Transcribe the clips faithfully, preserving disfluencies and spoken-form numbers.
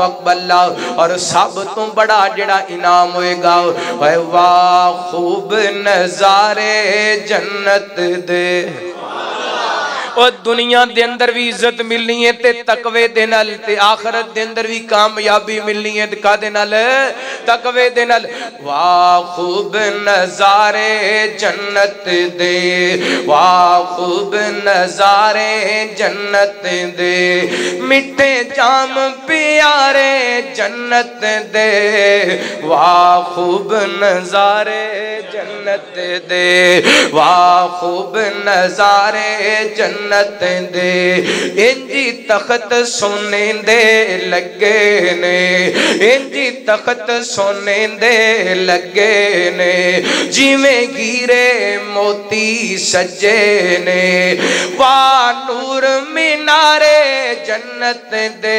अकबला और सब तो बड़ा जड़ा इनाम होएगा। वाह खूब नजारे जन्नत दे, और दुनिया के अंदर भी इज्जत मिलनी है ते तकवे दे नाल, ते आखरत के अंदर भी कामयाबी मिलनी है कादे नाल? तकवे दे नाल। वाह खूब नजारे जन्नत दे, वाह खूब नजारे जन्नत दे, मिठे जाम प्यारे जन्नत दे, वाह खूब नजारे जन्नत दे, वाह खूब नजारे जन्नत जन्नत दे। इंजी तखत सोने दे लगे ने, इंजी तखत सोने दे लगे ने, जिमें गिरे मोती सजे ने, वाह नूर मीनारे जन्नत दे,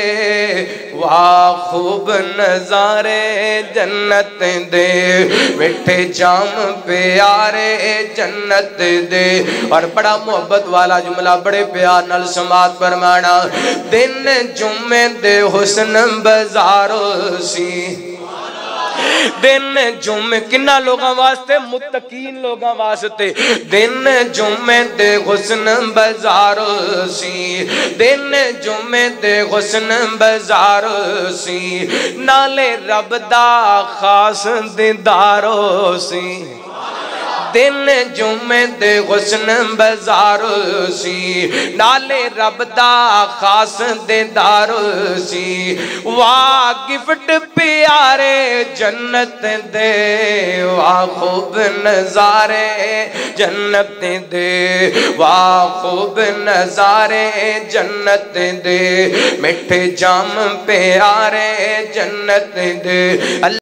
वाह खूब नजारे जन्नत दे, मिठे जाम प्यारे जन्नत दे। और बड़ा मोहब्बत वाला जुमला बड़े प्यार नाल समात फरमाना, दिन जुम्मे दे हुस्न बजारो सी, दिन जुम्मे किन्ना लोगों वास्ते, मुत्तकीन लोगों वास्ते, दिन जुम्मे दे हुस्न बजारो सी, दिन जुम्मे दे हुस्न बजारो सी, नाले रब दा खास दीदारो सी, दिन जुम्मे दे हुस्न बजार सी, नाले रब दा खास दीदार सी, वाह गिफ्ट प्यारे जन्नत दे, वाह खूब नजारे जन्नत दे, वाह खूब नजारे जन्नत दे, मिठे जाम प्यारे जन्नत दे।